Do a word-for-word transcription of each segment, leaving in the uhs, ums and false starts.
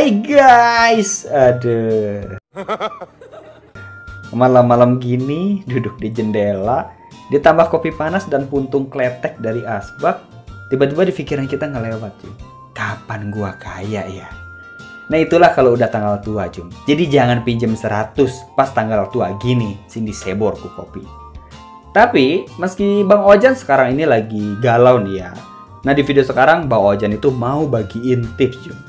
Hai guys, aduh. Malam-malam gini duduk di jendela, ditambah kopi panas dan puntung kletek dari asbak, tiba-tiba di pikiran kita ngelewat, Jum. Kapan gua kaya ya? Nah itulah kalau udah tanggal tua, Jum. Jadi jangan pinjam seratus pas tanggal tua gini, sini sebor ku kopi. Tapi meski Bang Ojan sekarang ini lagi galau nih ya. Nah di video sekarang Bang Ojan itu mau bagiin tips, Jum.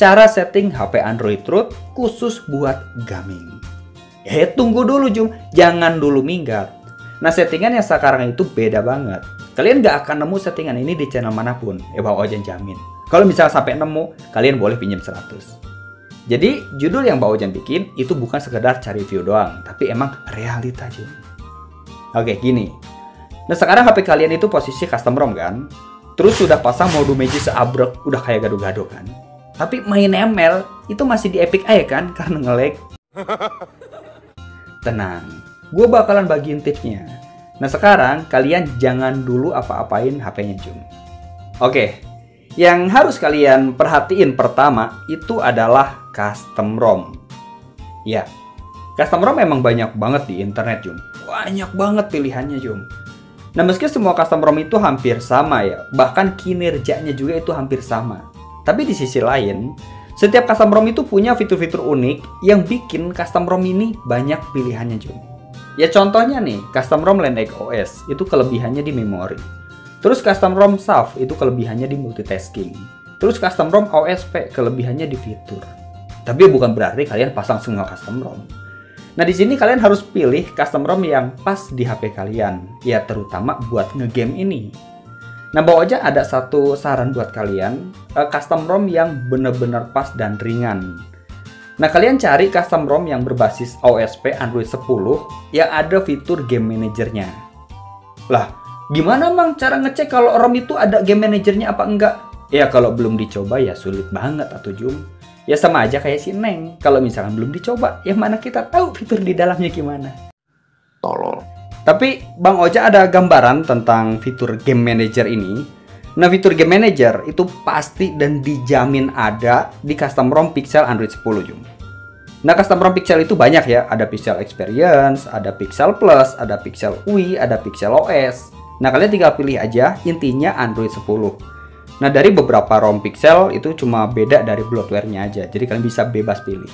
Cara setting H P Android root khusus buat gaming. Eh tunggu dulu Jum, jangan dulu minggat. Nah settingan yang sekarang itu beda banget. Kalian gak akan nemu settingan ini di channel manapun, eh Bang Ojan jamin. Kalau misalnya sampai nemu, kalian boleh pinjam seratus. Jadi judul yang Bang Ojan bikin itu bukan sekedar cari view doang, tapi emang realita Jum. Oke gini, nah sekarang H P kalian itu posisi custom ROM kan? Terus sudah pasang mode Magisk seabrek, udah kayak gado-gado kan? Tapi main M L itu masih di Epic aja kan karena nge-lag. Tenang, gue bakalan bagiin tipsnya. Nah sekarang kalian jangan dulu apa-apain H P-nya Jum. Oke, yang harus kalian perhatiin pertama itu adalah custom ROM. Ya, custom ROM emang banyak banget di internet Jum. Banyak banget pilihannya Jum. Nah meski semua custom ROM itu hampir sama ya, bahkan kinerjanya juga itu hampir sama. Tapi di sisi lain, setiap custom ROM itu punya fitur-fitur unik yang bikin custom ROM ini banyak pilihannya Jum. Ya contohnya nih, custom ROM Land Egg O S itu kelebihannya di memori. Terus custom ROM S A F itu kelebihannya di multitasking. Terus custom ROM O S P kelebihannya di fitur. Tapi bukan berarti kalian pasang semua custom ROM. Nah di sini kalian harus pilih custom ROM yang pas di H P kalian. Ya terutama buat ngegame ini. Nah, Bang Ojan ada satu saran buat kalian, uh, custom ROM yang bener-bener pas dan ringan. Nah, kalian cari custom ROM yang berbasis O S P Android sepuluh yang ada fitur game manajernya. Lah, gimana mang cara ngecek kalau ROM itu ada game manajernya apa enggak? Ya, kalau belum dicoba ya sulit banget atuh Jum. Ya sama aja kayak si Neng, kalau misalkan belum dicoba, ya mana kita tahu fitur di dalamnya gimana. Tolol. Tapi Bang Ojan ada gambaran tentang fitur game manager ini. Nah fitur game manager itu pasti dan dijamin ada di custom ROM Pixel Android sepuluh Jum. Nah custom ROM Pixel itu banyak ya. Ada Pixel Experience, ada Pixel Plus, ada Pixel U I, ada Pixel O S. Nah kalian tinggal pilih aja, intinya Android sepuluh. Nah dari beberapa ROM Pixel itu cuma beda dari bloatware-nya aja. Jadi kalian bisa bebas pilih.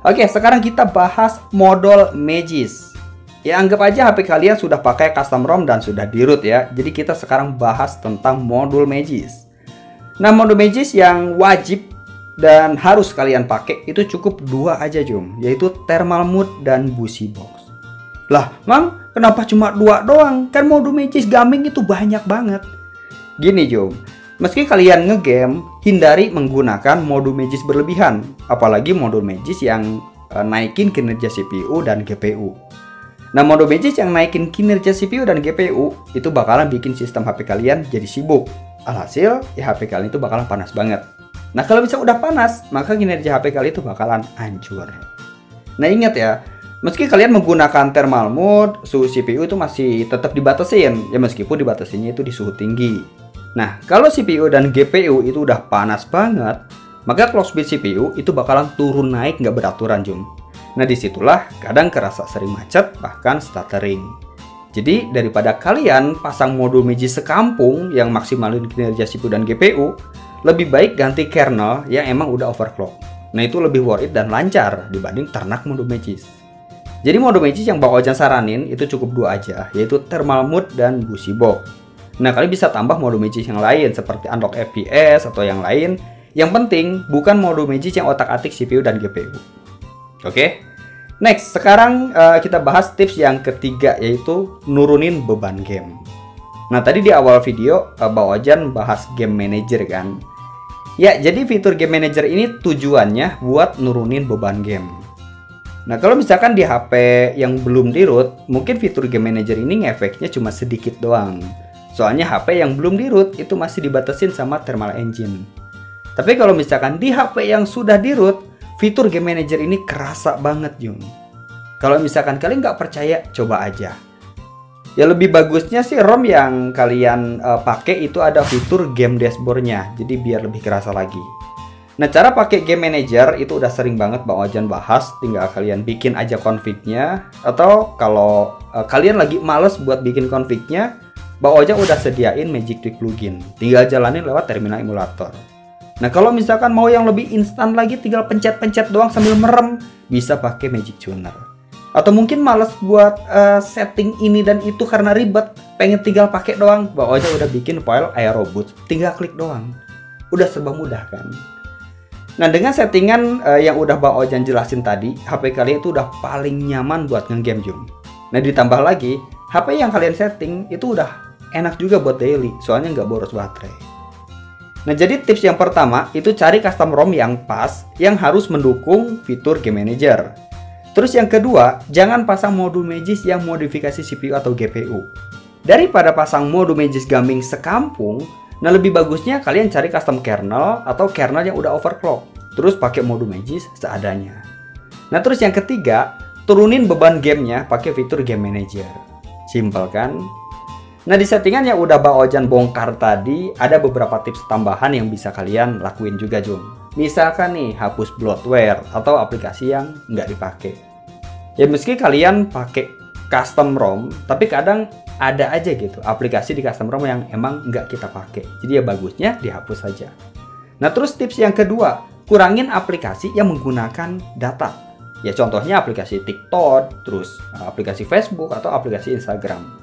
Oke sekarang kita bahas modul Magisk. Ya anggap aja H P kalian sudah pakai custom ROM dan sudah di root ya. Jadi kita sekarang bahas tentang modul Magisk. Nah modul Magisk yang wajib dan harus kalian pakai itu cukup dua aja Jum. Yaitu Thermal Mode dan Busy Box. Lah mang kenapa cuma dua doang? Kan modul Magisk gaming itu banyak banget. Gini Jum, meski kalian ngegame, hindari menggunakan modul Magisk berlebihan. Apalagi modul Magisk yang e, naikin kinerja C P U dan G P U. Nah, mode Magisk yang naikin kinerja C P U dan G P U itu bakalan bikin sistem H P kalian jadi sibuk. Alhasil, ya H P kalian itu bakalan panas banget. Nah, kalau bisa udah panas, maka kinerja H P kalian itu bakalan hancur. Nah, ingat ya, meski kalian menggunakan thermal mode, suhu C P U itu masih tetap dibatasin. Ya, meskipun dibatasinya itu di suhu tinggi. Nah, kalau C P U dan G P U itu udah panas banget, maka clock speed C P U itu bakalan turun naik nggak beraturan, Jum. Nah disitulah kadang kerasa sering macet bahkan stuttering. Jadi daripada kalian pasang modul Magisk sekampung yang maksimalin kinerja C P U dan G P U, lebih baik ganti kernel yang emang udah overclock. Nah itu lebih worth it dan lancar dibanding ternak modul Magisk. Jadi modul Magisk yang Bang Ojan saranin itu cukup dua aja, yaitu Thermal Mode dan Busy Box. Nah kalian bisa tambah modul Magisk yang lain seperti Unlock F P S atau yang lain. Yang penting bukan modul Magisk yang otak-atik C P U dan G P U. Oke, okay. Next sekarang uh, kita bahas tips yang ketiga yaitu nurunin beban game. Nah tadi di awal video uh, Bang Ojan bahas game manager kan? Ya jadi fitur game manager ini tujuannya buat nurunin beban game. Nah kalau misalkan di H P yang belum di root, mungkin fitur game manager ini ngefeknya cuma sedikit doang. Soalnya H P yang belum di root itu masih dibatasin sama thermal engine. Tapi kalau misalkan di H P yang sudah di root, fitur game manager ini kerasa banget Jum. Kalau misalkan kalian nggak percaya, coba aja. Ya lebih bagusnya sih ROM yang kalian uh, pakai itu ada fitur game dashboardnya, jadi biar lebih kerasa lagi. Nah, cara pakai game manager itu udah sering banget Bang Ojan bahas, tinggal kalian bikin aja config-nya, atau kalau uh, kalian lagi males buat bikin config-nya, Bang Ojan udah sediain Magic Trick plugin, tinggal jalanin lewat terminal emulator. Nah, kalau misalkan mau yang lebih instan lagi, tinggal pencet-pencet doang sambil merem, bisa pakai Magic Tuner. Atau mungkin males buat uh, setting ini dan itu karena ribet, pengen tinggal pakai doang, Bang Ojan udah bikin file Aeroboot, tinggal klik doang, udah serba mudah kan. Nah, dengan settingan uh, yang udah Bang Ojan jelasin tadi, H P kalian itu udah paling nyaman buat nge-game Jung. Nah, ditambah lagi, H P yang kalian setting itu udah enak juga buat daily, soalnya nggak boros baterai. Nah, jadi tips yang pertama itu cari custom ROM yang pas, yang harus mendukung fitur game manager. Terus yang kedua, jangan pasang modul Magisk yang modifikasi C P U atau G P U. Daripada pasang modul Magisk gaming sekampung, nah lebih bagusnya kalian cari custom kernel atau kernel yang udah overclock, terus pakai modul Magisk seadanya. Nah, terus yang ketiga, turunin beban gamenya pakai fitur game manager. Simple kan? Nah, di settingan yang udah Bang Ojan bongkar tadi, ada beberapa tips tambahan yang bisa kalian lakuin juga Jung. Misalkan nih, hapus bloatware atau aplikasi yang nggak dipakai. Ya, meski kalian pakai custom ROM, tapi kadang ada aja gitu aplikasi di custom ROM yang emang nggak kita pakai, jadi ya bagusnya dihapus saja. Nah, terus tips yang kedua, kurangin aplikasi yang menggunakan data. Ya, contohnya aplikasi TikTok, terus aplikasi Facebook atau aplikasi Instagram.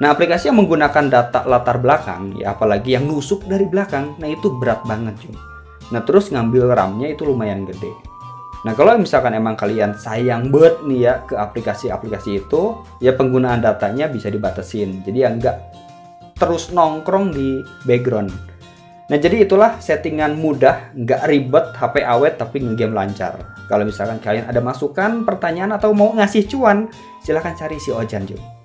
Nah, aplikasi yang menggunakan data latar belakang, ya apalagi yang nusuk dari belakang, nah itu berat banget Jung. Nah, terus ngambil RAM-nya itu lumayan gede. Nah, kalau misalkan emang kalian sayang banget nih ya ke aplikasi-aplikasi itu, ya penggunaan datanya bisa dibatasin. Jadi ya nggak terus nongkrong di background. Nah, jadi itulah settingan mudah, nggak ribet, H P awet, tapi ngegame lancar. Kalau misalkan kalian ada masukan, pertanyaan, atau mau ngasih cuan, silahkan cari si Ojan Jung.